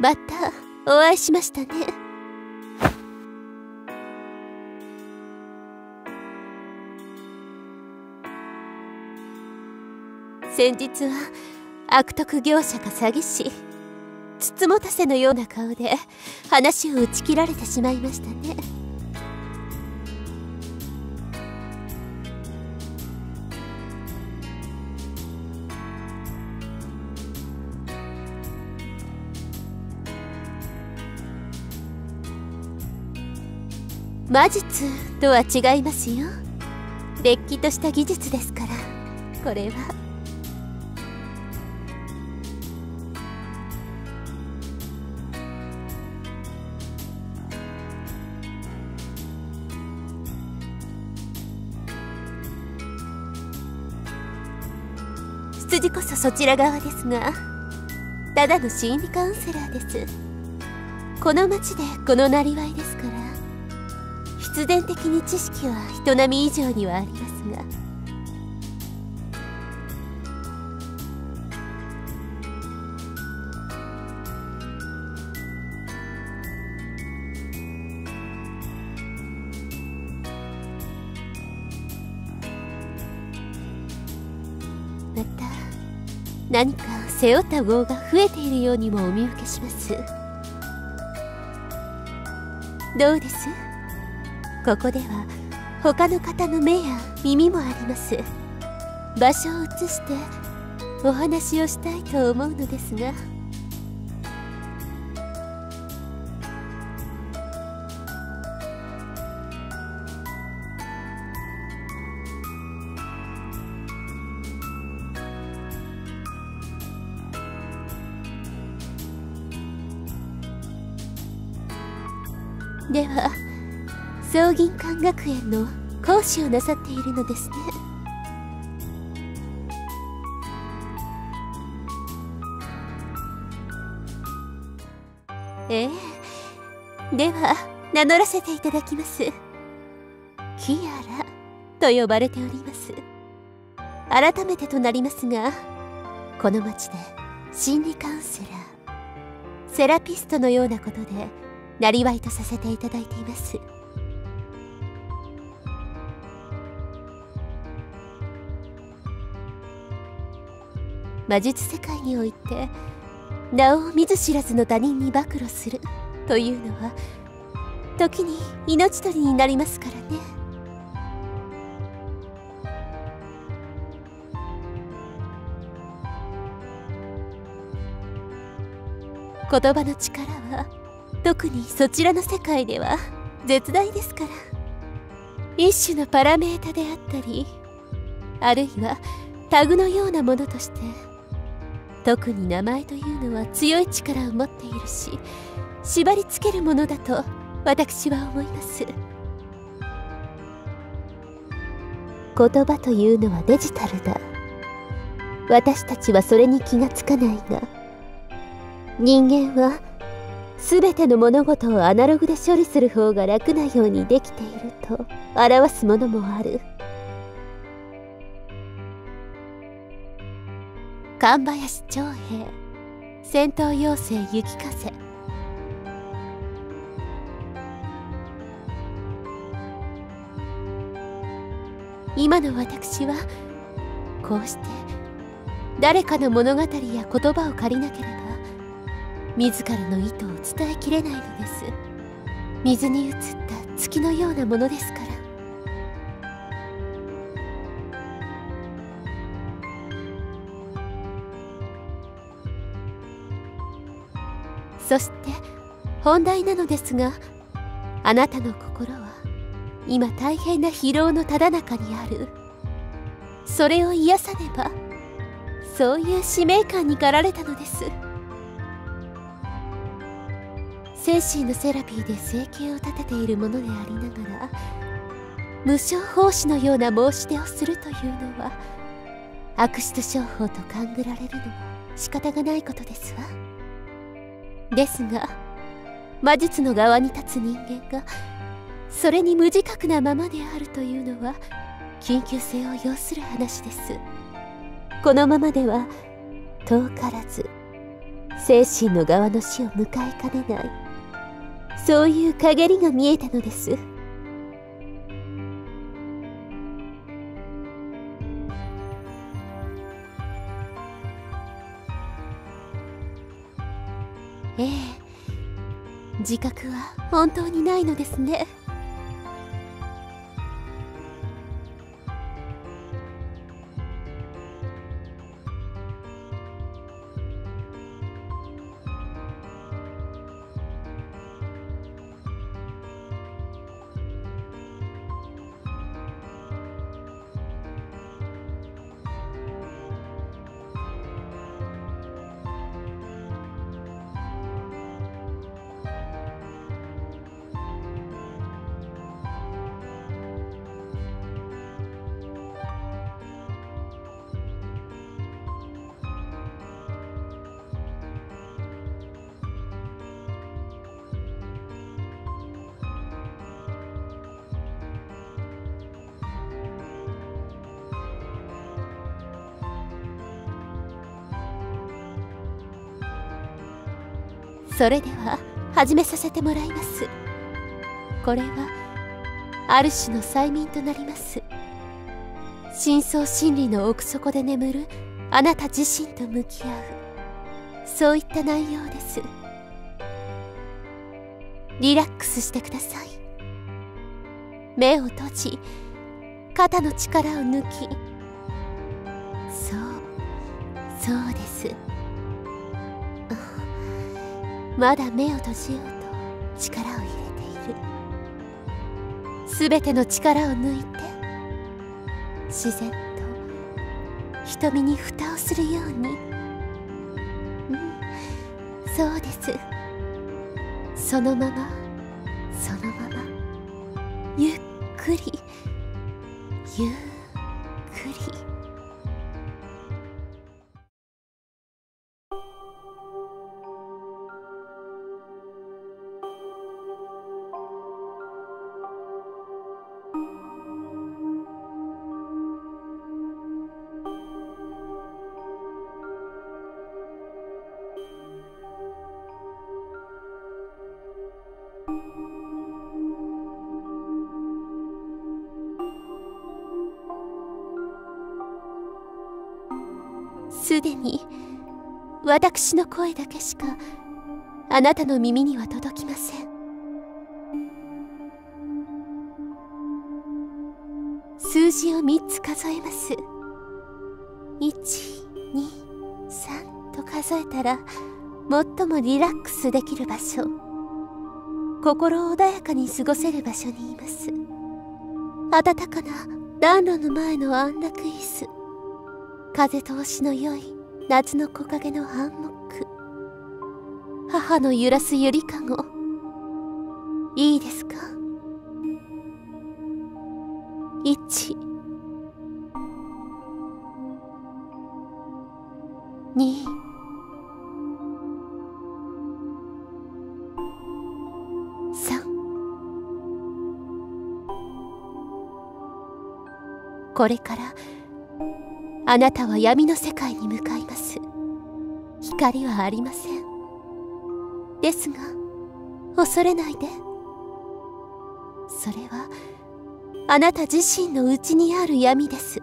またお会いしましたね。先日は悪徳業者か詐欺師、つつもたせのような顔で話を打ち切られてしまいましたね。魔術とは違いますよ。れっきとした技術ですから、これは。筋こそそちら側ですが、ただの心理カウンセラーです。この町でこのなりわいですから、必然的に知識は人並み以上にはありますが、また何か背負った業が増えているようにもお見受けします。どうです？ここでは他の方の目や耳もあります。場所を移してお話をしたいと思うのですが、では総銀館学園の講師をなさっているのですね。では名乗らせていただきます。キアラと呼ばれております。改めてとなりますが、この町で心理カウンセラー、セラピストのようなことでなりわいとさせていただいています。魔術世界において名を見ず知らずの他人に暴露するというのは、時に命取りになりますからね。言葉の力は特にそちらの世界では絶大ですから、一種のパラメータであったり、あるいはタグのようなものとして、特に名前というのは強い力を持っているし、縛りつけるものだと私は思います。言葉というのはデジタルだ、私たちはそれに気がつかないが、人間はすべての物事をアナログで処理する方が楽なようにできていると表すものもある。神林長平、戦闘妖精雪風。今の私はこうして誰かの物語や言葉を借りなければ自らの意図を伝えきれないのです。水に映った月のようなものですから。そして本題なのですが、あなたの心は今大変な疲労のただ中にある。それを癒さねば、そういう使命感に駆られたのです。精神のセラピーで生計を立てているものでありながら、無償奉仕のような申し出をするというのは、悪質商法と勘ぐられるのは仕方がないことですわ。ですが魔術の側に立つ人間がそれに無自覚なままであるというのは、緊急性を要する話です。このままでは遠からず精神の側の死を迎えかねない、そういう陰りが見えたのです。ええ、自覚は本当にないのですね。それでは始めさせてもらいます。これはある種の催眠となります。深層心理の奥底で眠るあなた自身と向き合う、そういった内容です。リラックスしてください。目を閉じ、肩の力を抜き、そうです。まだ目を閉じようと力を入れている。すべての力を抜いて、自然と瞳に蓋をするように。そうです。そのままそのまま、ゆっくりゆっくり。すでに私の声だけしかあなたの耳には届きません。数字を3つ数えます。1、2、3と数えたら最もリラックスできる場所、心穏やかに過ごせる場所にいます。暖かな暖炉の前の安楽椅子、風通しの良い夏の木陰のハンモック、母の揺らすゆりかご、いいですか。1、2、3。これからあなたは闇の世界に向かいます。光はありません。ですが恐れないで。それはあなた自身の内にある闇です。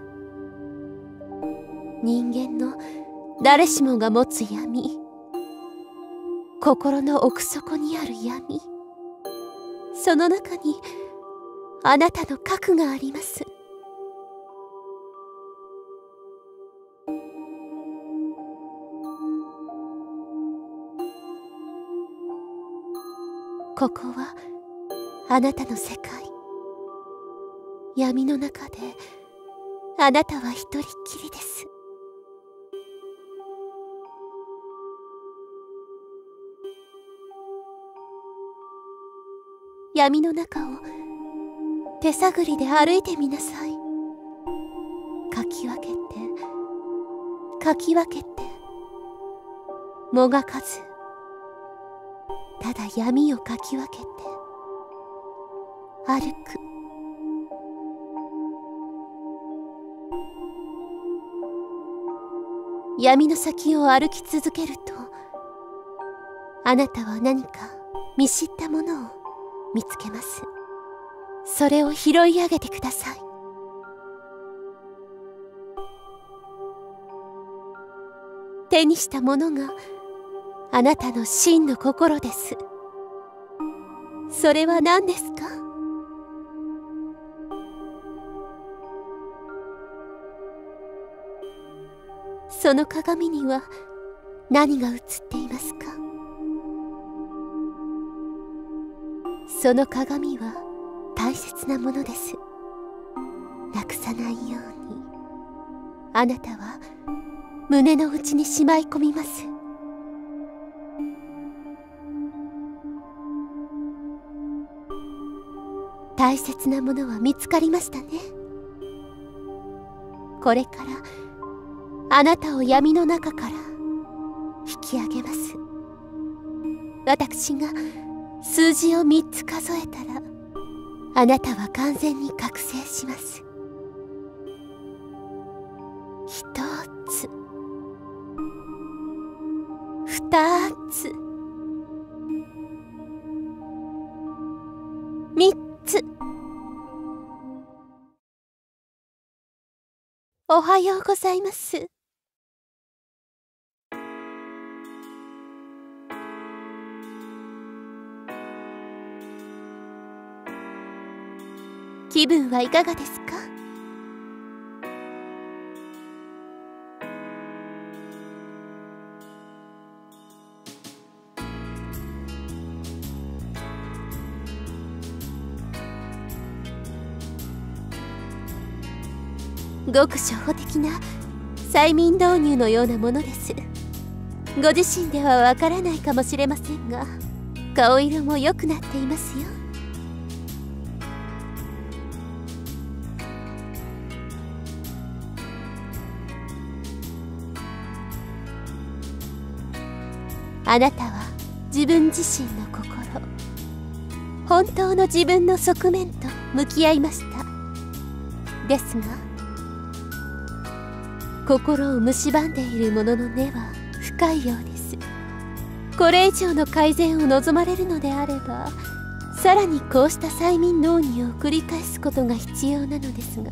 人間の誰しもが持つ闇、心の奥底にある闇、その中にあなたの核があります。ここはあなたの世界。闇の中であなたは一人っきりです。闇の中を手探りで歩いてみなさい。かき分けてかき分けて、もがかず、ただ闇をかき分けて歩く。闇の先を歩き続けるとあなたは何か見知ったものを見つけます。それを拾い上げてください。手にしたものがあなたの真の心です。それは何ですか？その鏡には何が映っていますか？その鏡は大切なものです。なくさないように、あなたは胸の内にしまい込みます。大切なものは見つかりましたね。これからあなたを闇の中から引き上げます。私が数字を3つ数えたら、あなたは完全に覚醒します。1つ、2つ、3つ。おはようございます。気分はいかがですか？ごく初歩的な催眠導入のようなものです。ご自身ではわからないかもしれませんが、顔色も良くなっていますよ。あなたは自分自身の心、本当の自分の側面と向き合いました。ですが、心を蝕んでいる者の根は深いようです。これ以上の改善を望まれるのであれば、さらにこうした催眠導入を繰り返すことが必要なのですが、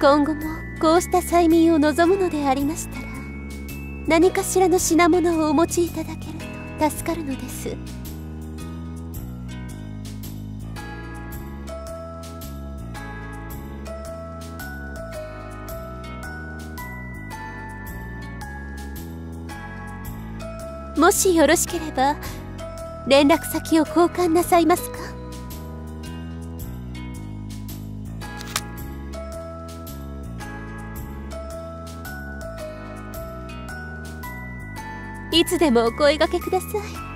今後もこうした催眠を望むのでありましたら、何かしらの品物をお持ちいただけると助かるのです。もしよろしければ連絡先を交換なさいますか？いつでもお声掛けください。